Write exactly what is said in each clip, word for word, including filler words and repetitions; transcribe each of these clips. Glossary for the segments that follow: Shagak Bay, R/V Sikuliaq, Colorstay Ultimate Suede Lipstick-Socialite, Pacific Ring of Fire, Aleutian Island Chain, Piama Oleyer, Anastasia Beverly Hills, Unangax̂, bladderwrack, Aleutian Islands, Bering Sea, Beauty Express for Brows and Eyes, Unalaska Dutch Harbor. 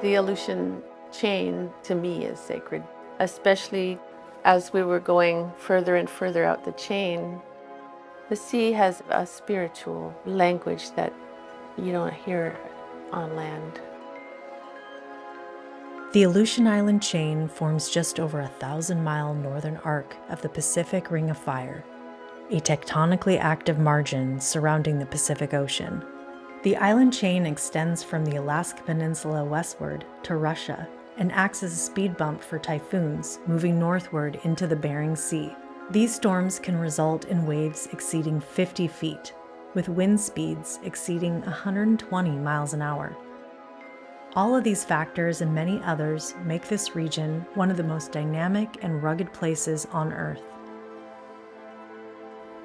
The Aleutian Chain, to me, is sacred, especially as we were going further and further out the chain. The sea has a spiritual language that you don't hear on land. The Aleutian Island Chain forms just over a thousand-mile northern arc of the Pacific Ring of Fire, a tectonically active margin surrounding the Pacific Ocean. The island chain extends from the Alaska Peninsula westward to Russia and acts as a speed bump for typhoons moving northward into the Bering Sea. These storms can result in waves exceeding fifty feet, with wind speeds exceeding one hundred twenty miles an hour. All of these factors and many others make this region one of the most dynamic and rugged places on Earth.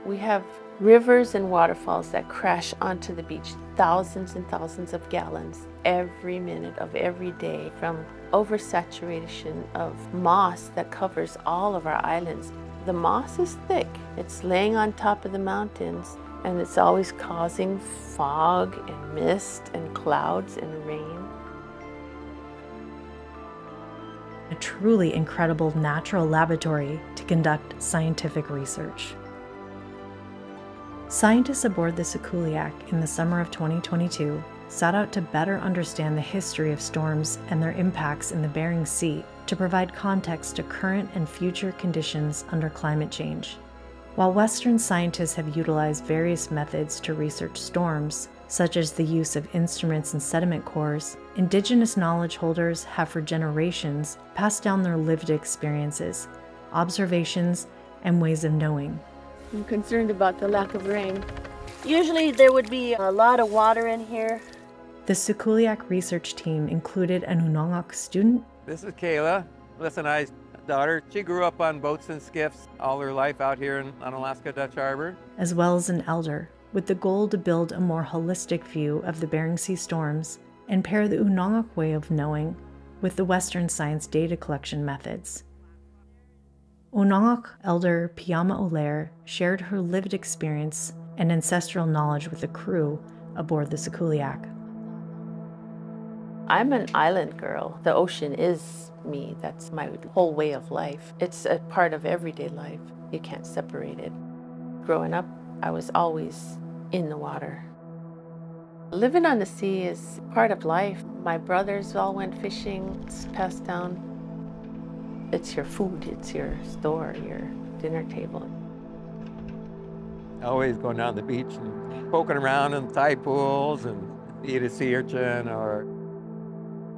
We have rivers and waterfalls that crash onto the beach, thousands and thousands of gallons every minute of every day, from oversaturation of moss that covers all of our islands. The moss is thick. It's laying on top of the mountains, and it's always causing fog and mist and clouds and rain. A truly incredible natural laboratory to conduct scientific research. Scientists aboard the Sikuliaq in the summer of twenty twenty-two sought out to better understand the history of storms and their impacts in the Bering Sea to provide context to current and future conditions under climate change. While Western scientists have utilized various methods to research storms, such as the use of instruments and sediment cores, indigenous knowledge holders have for generations passed down their lived experiences, observations, and ways of knowing. I'm concerned about the lack of rain. Usually there would be a lot of water in here. The Sikuliaq research team included an Unangax̂ student. This is Kayla, Melissa and I's daughter. She grew up on boats and skiffs all her life out here in Unalaska Dutch Harbor. As well as an elder, with the goal to build a more holistic view of the Bering Sea storms and pair the Unangax̂ way of knowing with the Western science data collection methods. Unangax̂ elder Piama Oleyer shared her lived experience and ancestral knowledge with the crew aboard the Sikuliaq. I'm an island girl. The ocean is me. That's my whole way of life. It's a part of everyday life. You can't separate it. Growing up, I was always in the water. Living on the sea is part of life. My brothers all went fishing. It's passed down. It's your food, it's your store, your dinner table. Always going down the beach and poking around in tide pools and eat a sea urchin or...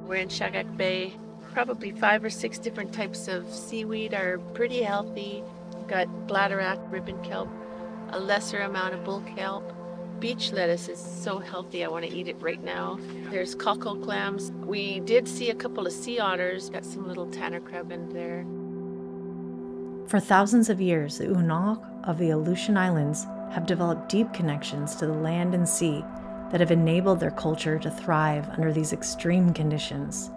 We're in Shagak Bay. Probably five or six different types of seaweed are pretty healthy. We've got bladderwrack, ribbon kelp, a lesser amount of bull kelp. Beach lettuce is so healthy, I want to eat it right now. There's cockle clams. We did see a couple of sea otters. Got some little tanner crab in there. For thousands of years, the Unangax̂ of the Aleutian Islands have developed deep connections to the land and sea that have enabled their culture to thrive under these extreme conditions.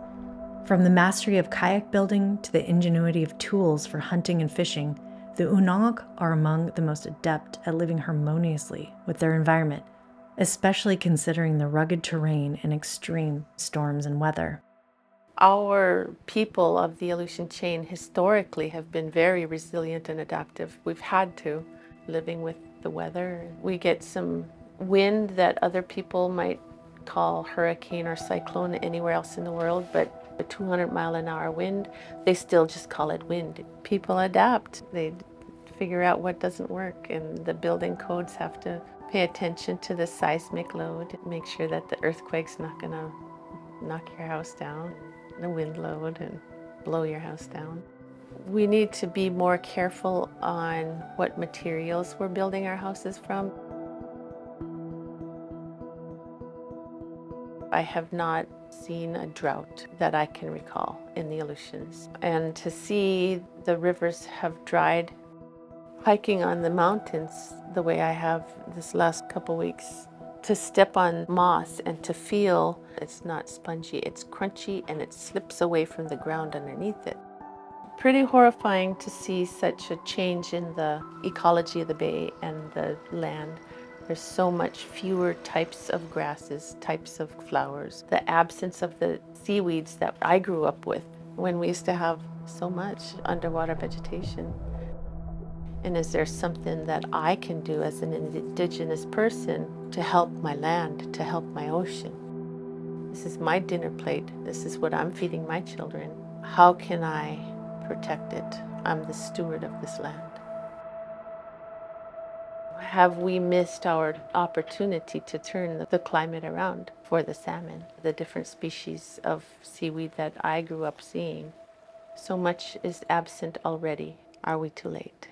From the mastery of kayak building to the ingenuity of tools for hunting and fishing, the Unangax̂ are among the most adept at living harmoniously with their environment, especially considering the rugged terrain and extreme storms and weather. Our people of the Aleutian Chain historically have been very resilient and adaptive. We've had to, living with the weather. We get some wind that other people might call hurricane or cyclone anywhere else in the world, but a two hundred mile an hour wind, they still just call it wind. People adapt. They figure out what doesn't work, and the building codes have to pay attention to the seismic load, make sure that the earthquake's not gonna knock your house down, the wind load, and blow your house down. We need to be more careful on what materials we're building our houses from. I have not seen a drought that I can recall in the Aleutians. And to see the rivers have dried, hiking on the mountains the way I have this last couple weeks, to step on moss and to feel it's not spongy, it's crunchy, and it slips away from the ground underneath it. Pretty horrifying to see such a change in the ecology of the bay and the land There's so much fewer types of grasses, types of flowers, the absence of the seaweeds that I grew up with when we used to have so much underwater vegetation. And is there something that I can do as an indigenous person to help my land, to help my ocean? This is my dinner plate. This is what I'm feeding my children. How can I protect it? I'm the steward of this land. Have we missed our opportunity to turn the climate around for the salmon, the different species of seaweed that I grew up seeing? So much is absent already. Are we too late?